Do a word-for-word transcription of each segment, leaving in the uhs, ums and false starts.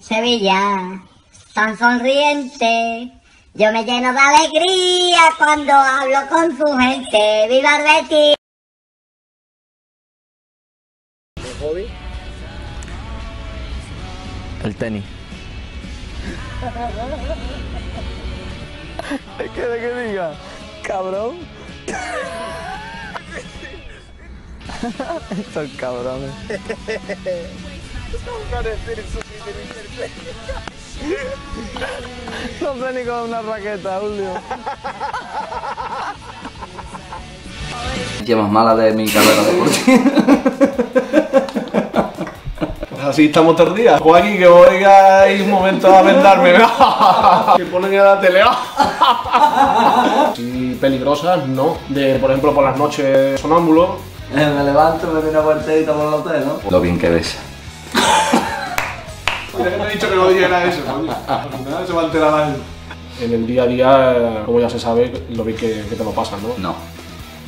Sevilla, tan sonriente, yo me lleno de alegría cuando hablo con su gente. ¡Viva el Betis! ¿El hobby? El tenis. ¿Qué quiere que diga? ¿Cabrón? Estos cabrones. No sé ni con una raqueta, Julio. Llevas mala de mi carrera deportiva. Así estamos tardías. Joaquín, que voy a ir un momento a vendarme. Que ponen en la tele. Sí, peligrosas, no. De, por ejemplo, por las noches sonámbulo. Me levanto, me miro por el té y tomo el hotel, ¿no? Lo bien que besa. Mira que me he dicho que no llega a eso, coño. Nada, se va a enterar algo. En el día a día, como ya se sabe, lo bien que, que te lo pasan, ¿no? No.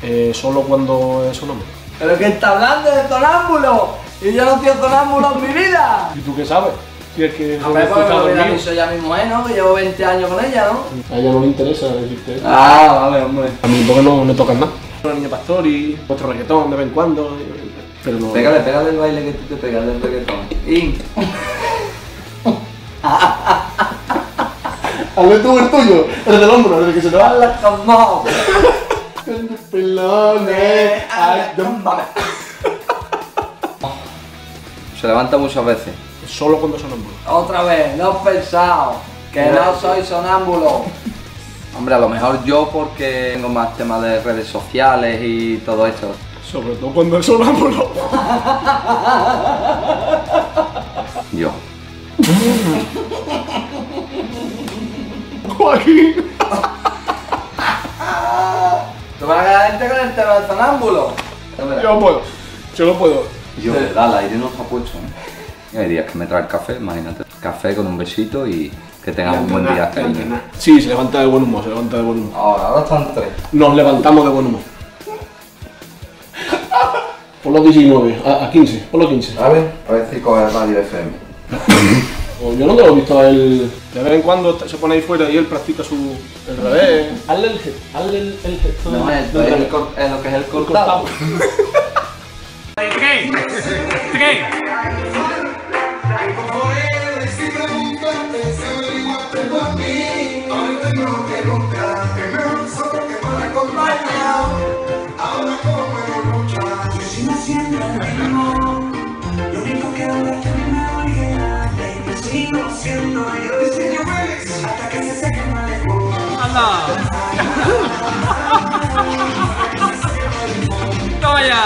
Eh, solo cuando es un hombre. ¡Pero que está hablando de sonámbulo! ¡Y yo no estoy sonámbulo en mi vida! ¿Y tú qué sabes? Si es que... A ver, pues me lo hizo ella mismo, ¿eh? ¿No? Que llevo veinte años con ella, ¿no? A ella no le interesa decirte eso. Ah, vale, hombre. A mí porque no me tocan nada. La niña pastor y vuestro reggaetón de vez en cuando, pero no... Pégale, pégale el baile que tú te pegas del reggaetón. Y... Hazle tú el tuyo, el del hombro, el que se te va a la cama. El pelone a la cama. Se levanta muchas veces. Solo cuando sonámbulo. Otra vez, no he pensado que no soy sonámbulo. Hombre, a lo mejor yo porque tengo más temas de redes sociales y todo esto. Sobre todo cuando es sonámbulo. Yo. Joaquín. ¿Tú vas a quedarte con el tema del sonámbulo? Yo puedo. Yo lo puedo. Yo, al aire no está puesto. ¿Eh? Hay días que me trae el café, imagínate. Café con un besito y... Que tengas un buen día, cariño. Sí, se levanta de buen humor, se levanta de buen humor. Ahora, ahora están tres. Nos levantamos de buen humor. Por los diecinueve, a, a quince, por los quince. A ver, a ver si coge el radio F M. Yo no te lo he visto a él. De vez en cuando se pone ahí fuera y él practica su... el revés. Hazle el gesto, hazle el, el gesto. No, es el, el, el, el, lo que es el cortado. ¿Qué? ¿Qué? ¡Toma ya!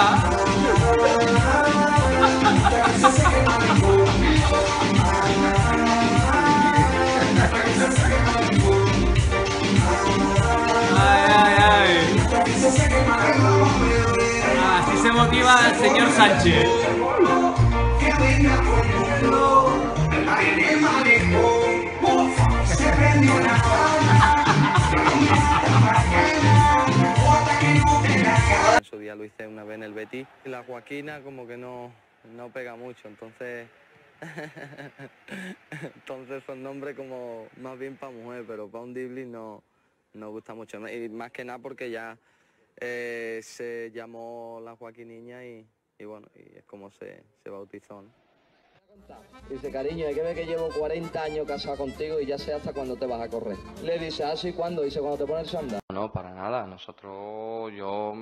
¡Ay, ay, ay! Así se motiva el señor Sánchez. En su día lo hice una vez en el Betis y la Joaquina como que no, no pega mucho, entonces entonces son nombres como más bien para mujer, pero para un dibli no, no gusta mucho, y más que nada porque ya eh, se llamó la Joaquiniña y, y bueno, y es como se, se bautizó, ¿no? Dice, cariño, hay que ver que llevo cuarenta años casado contigo y ya sé hasta cuándo te vas a correr. Le dice, ah, sí, ¿cuándo? Dice, cuando te pones el sandal. No, para nada. Nosotros, yo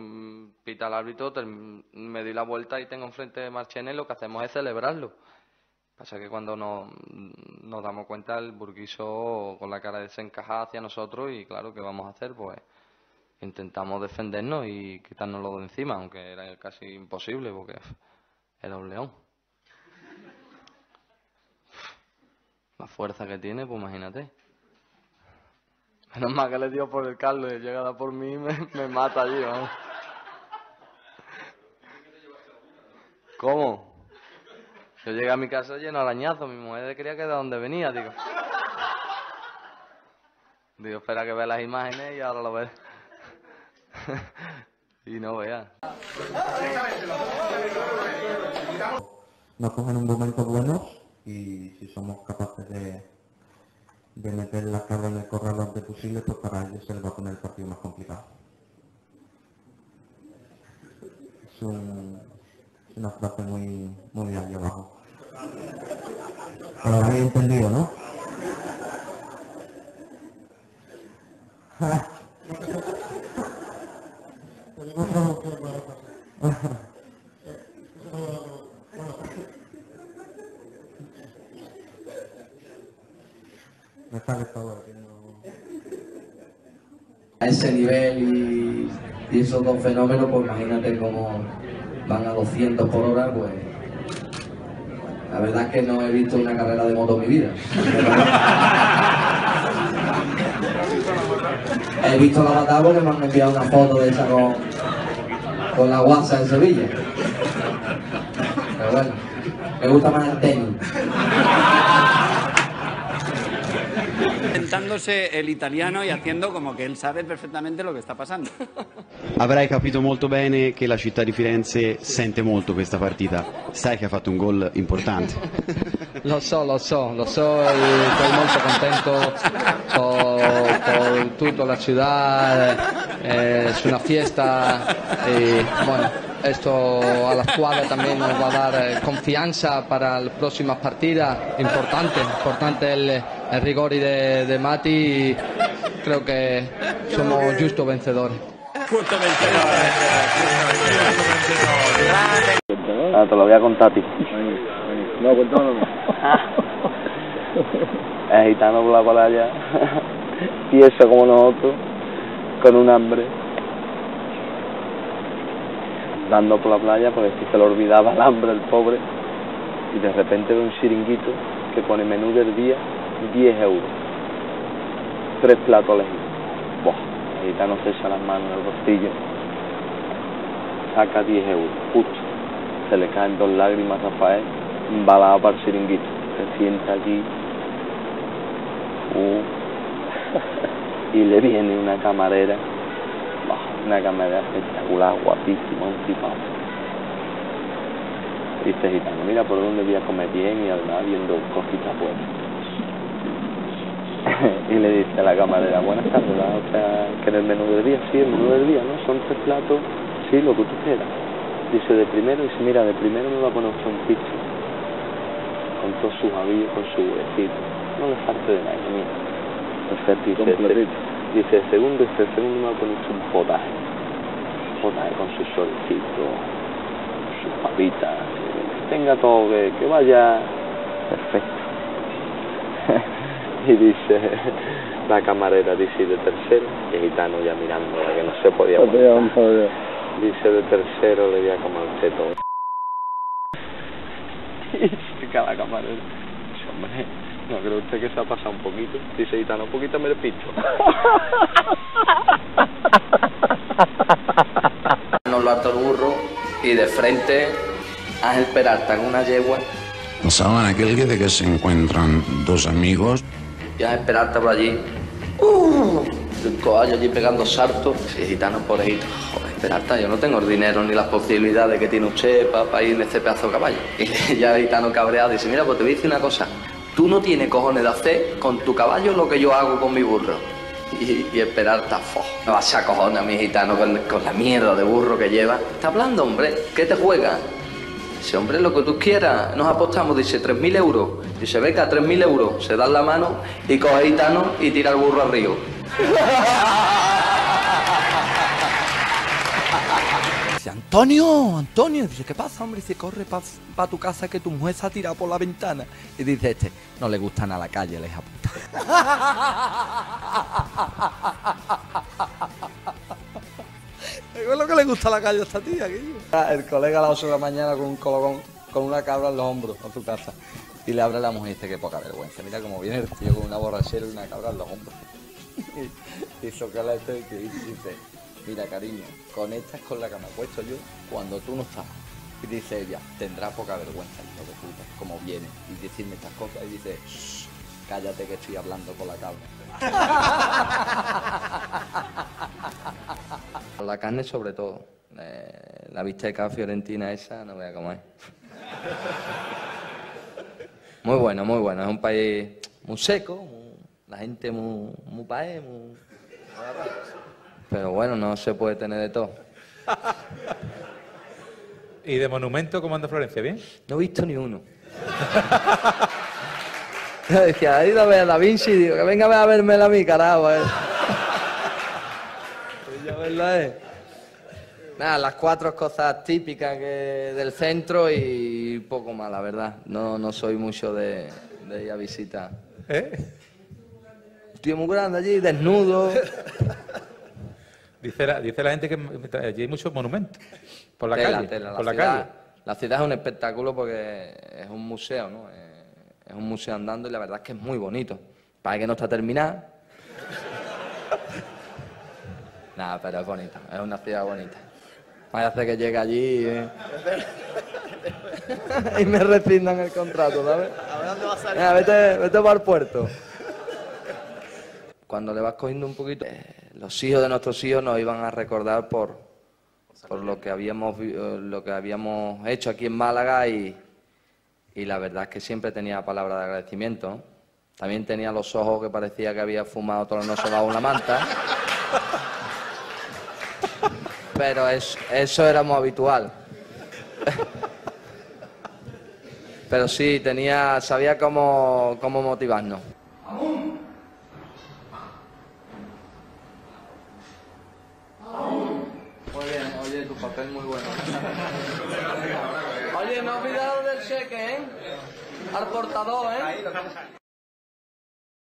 pita al árbitro, me doy la vuelta y tengo enfrente de Marchena y lo que hacemos es celebrarlo. Pasa que cuando nos, nos damos cuenta, el burguiso con la cara desencajada hacia nosotros y claro, ¿qué vamos a hacer? Pues intentamos defendernos y quitárnoslo de encima, aunque era casi imposible porque era un león. La fuerza que tiene, pues imagínate. Menos mal que le dio por el Carlos y llegada por mí me, me mata allí, vamos. ¿Cómo? Yo llegué a mi casa lleno de arañazos, mi mujer creía que de donde venía, digo. Digo, espera que vea las imágenes y ahora lo ve. Y no vea. Nos cogen un momento bueno y... si, si somos capaces de, de meter la cabra en el corral lo antes posible, pues para ellos se les va a poner el partido más complicado. Es un, una frase muy, muy allá abajo. Lo habéis entendido, ¿no? A ese nivel y, y esos dos fenómenos, pues imagínate cómo van a doscientos por hora, pues la verdad es que no he visto una carrera de moto en mi vida. He visto la batalla porque me han enviado una foto de esa con, con la guasa en Sevilla. Pero bueno, me gusta más el tenis. Presentándose el italiano e facendo come che él sabe perfettamente lo che sta passando. Avrai capito molto bene che la città di Firenze sente molto questa partita. Sai che ha fatto un gol importante. Lo so, lo so, lo so, sono molto contento con tutta la città, è una fiesta e bueno. Esto a la squadra también nos va a dar confianza para la próxima partida. Importante, importante el, el rigor de, de Mati, y creo que somos justos vencedores. Justo vencedores. Ah, te lo voy a contar a ti. No, cuéntamelo. Es gitano por la palaya, tieso como nosotros, con un hambre. Dando por la playa porque se le olvidaba el hambre el pobre, y de repente ve un chiringuito que pone menú del día diez euros, tres platos elegidos. Buah, el gitano se echa las manos en el bolsillo, saca diez euros, justo, se le caen dos lágrimas a Rafael, embalado para el chiringuito, se sienta allí, uh, y le viene una camarera. Una camarera espectacular, guapísima, un tipado. Y este gitano, mira por dónde voy a comer bien, y además viendo cositas buenas. Y le dice a la camarera, buenas tardes, o sea, que en el menú del día, sí, el menú del día, ¿no? Son tres platos, sí, lo que tú quieras. Dice, de primero, dice, mira, de primero me va a poner un picho, con todos sus abillos, con su huesito. No le falte de nadie, mira. Perfecto, y dice, Dice el segundo, dice el segundo me va a poner un potaje, un potaje con sus solcitos, sus papitas, que tenga todo, que, que vaya perfecto. Y dice la camarera, dice de tercero, y el gitano ya mirando, que no se podía aguantar. Dice de tercero le voy a comer usted todo. Y se cae la camarera, dice hombre, ¿no cree usted que se ha pasado un poquito? Dice gitano, un poquito me lo picho. Nos lo ató el burro y de frente a esperar tan una yegua. Pasaban aquel día de que se encuentran dos amigos. Y a esperarte por allí. Uh, el coallo allí pegando sartos. Sí, gitano, pobrecito. Joder, esperarte, yo no tengo el dinero ni las posibilidades que tiene usted para, para ir en este pedazo de caballo. Y ya el gitano cabreado dice, mira, pues te voy a decir una cosa. Tú no tienes cojones de hacer con tu caballo lo que yo hago con mi burro. Y, y esperar tafo. Me vas a cojones, mi gitano, con, con la mierda de burro que lleva. Está hablando, hombre. ¿Qué te juega? Dice, hombre, lo que tú quieras. Nos apostamos, dice, tres mil euros. Dice, beca, tres mil euros. Se dan la mano y coge gitano y tira el burro al río. Dice, Antonio, Antonio, dice, ¿qué pasa, hombre? Dice, corre para pa tu casa que tu mujer se ha tirado por la ventana. Y dice este, no le gustan a la calle, les apunta. Es lo que le gusta a la calle a esta tía, ¿qué? El colega a las ocho de la mañana con un colgón, con una cabra en los hombros, a su casa. Y le abre a la mujer y dice, qué poca vergüenza. Mira cómo viene el tío con una borrachera y una cabra en los hombros. Y, y socala este y dice, mira, cariño, con esta es con la que me acuesto yo cuando tú no estás. Y dice ella, tendrá poca vergüenza, hijo de puta, como viene, y decirme estas cosas. Y dice, shh, cállate que estoy hablando con la cabra. La carne sobre todo. Eh, la bisteca fiorentina esa no voy a comer. Muy bueno, muy bueno. Es un país muy seco, muy, la gente muy, muy paé, muy... Pero bueno, no se puede tener de todo. ¿Y de monumento cómo anda Florencia? ¿Bien? No he visto ni uno. Yo decía, he ido a ver a Da Vinci y digo, que venga a verme a mí, carajo. ¿Eh? Pues verdad es. Nada, las cuatro cosas típicas que del centro y poco más, la verdad. No, no soy mucho de, de ir a visitar. ¿Eh? Estoy muy grande allí, desnudo. Dice la, dice la gente que allí hay muchos monumentos. Por la tela, calle. Tela, por la, la ciudad, calle. La ciudad es un espectáculo porque es un museo, ¿no? Es un museo andando y la verdad es que es muy bonito. Para que no está terminada. Nada, pero es bonita, es una ciudad bonita. Parece que llegue allí ¿eh? Y me rescindan el contrato, ¿sabes? A ver dónde va a salir. Mira, vete, vete para el puerto. Cuando le vas cogiendo un poquito, eh, los hijos de nuestros hijos nos iban a recordar por, por lo, que habíamos, eh, lo que habíamos hecho aquí en Málaga y, y la verdad es que siempre tenía palabras de agradecimiento. También tenía los ojos que parecía que había fumado todos los nosos bajo una manta. Pero es, eso era muy habitual. Pero sí, tenía, sabía cómo, cómo motivarnos. Papel muy bueno. Oye, no olvidaron del cheque, ¿eh? Al portador, ¿eh?